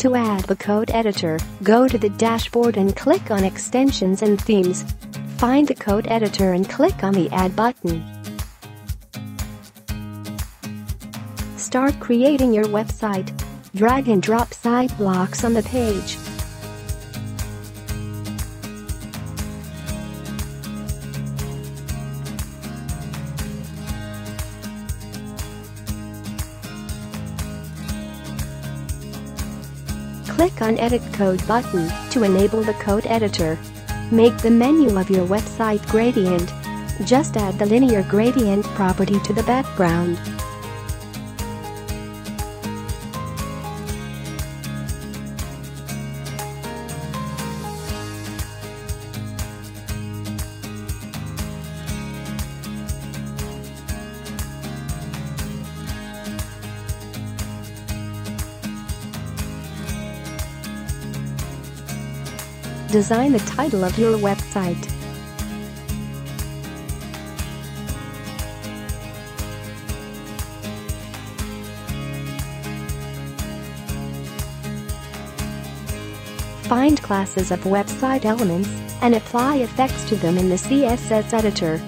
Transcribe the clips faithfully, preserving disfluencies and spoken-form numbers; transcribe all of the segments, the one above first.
To add the Code Editor, go to the dashboard and click on Extensions and Themes. Find the Code Editor and click on the Add button. Start creating your website. Drag and drop site blocks on the page. Click on Edit Code button to enable the Code Editor. Make the menu of your website gradient. Just add the linear gradient property to the background. Design the title of your website. Find classes of website elements and apply effects to them in the C S S editor.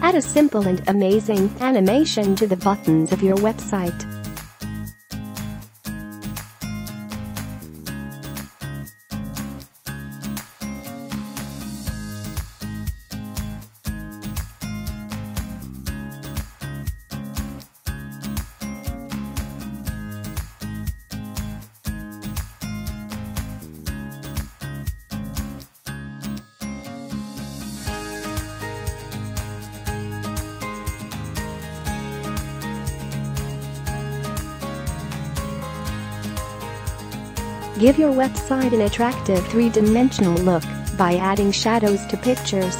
Add a simple and amazing animation to the buttons of your website. Give your website an attractive three-dimensional look by adding shadows to pictures.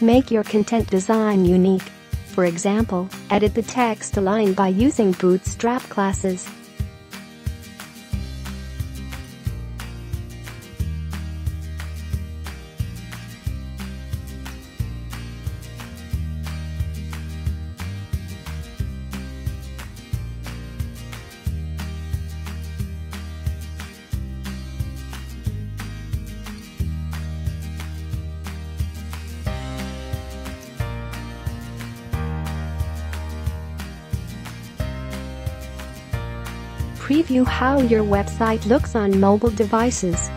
Make your content design unique. For example, edit the text align by using Bootstrap classes. Preview how your website looks on mobile devices.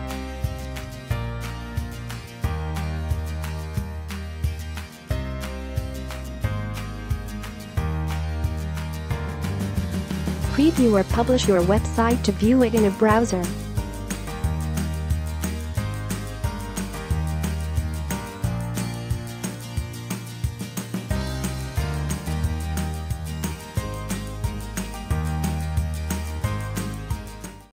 Preview or publish your website to view it in a browser.